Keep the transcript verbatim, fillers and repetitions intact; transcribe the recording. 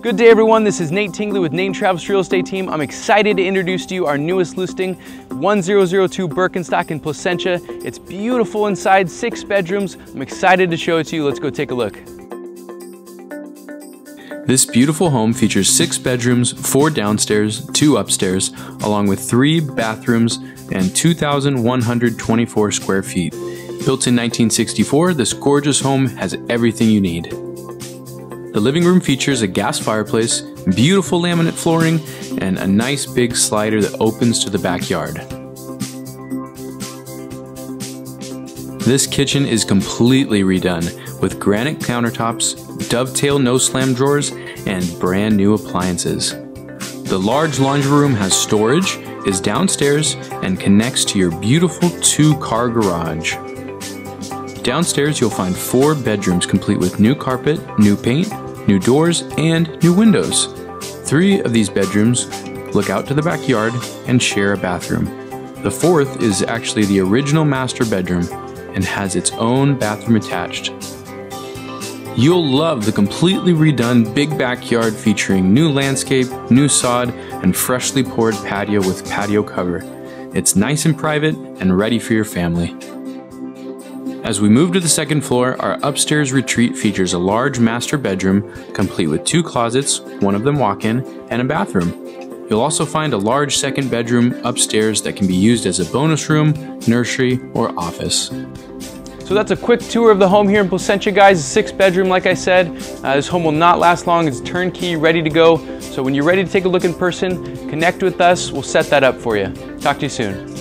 Good day everyone, this is Nate Tingley with Nate and Travis Real Estate Team. I'm excited to introduce to you our newest listing, one thousand two Berkenstock in Placentia. It's beautiful inside, six bedrooms. I'm excited to show it to you. Let's go take a look. This beautiful home features six bedrooms, four downstairs, two upstairs, along with three bathrooms and two thousand one hundred twenty-four square feet. Built in nineteen sixty-four, this gorgeous home has everything you need. The living room features a gas fireplace, beautiful laminate flooring, and a nice big slider that opens to the backyard. This kitchen is completely redone with granite countertops, dovetail no-slam drawers, and brand new appliances. The large laundry room has storage, is downstairs, and connects to your beautiful two-car garage. Downstairs you'll find four bedrooms complete with new carpet, new paint, new doors, and new windows. Three of these bedrooms look out to the backyard and share a bathroom. The fourth is actually the original master bedroom and has its own bathroom attached. You'll love the completely redone big backyard featuring new landscape, new sod, and freshly poured patio with patio cover. It's nice and private and ready for your family. As we move to the second floor, our upstairs retreat features a large master bedroom, complete with two closets, one of them walk-in, and a bathroom. You'll also find a large second bedroom upstairs that can be used as a bonus room, nursery, or office. So that's a quick tour of the home here in Placentia, guys. It's a six bedroom, like I said. Uh, this home will not last long. It's turnkey, ready to go. So when you're ready to take a look in person, connect with us. We'll set that up for you. Talk to you soon.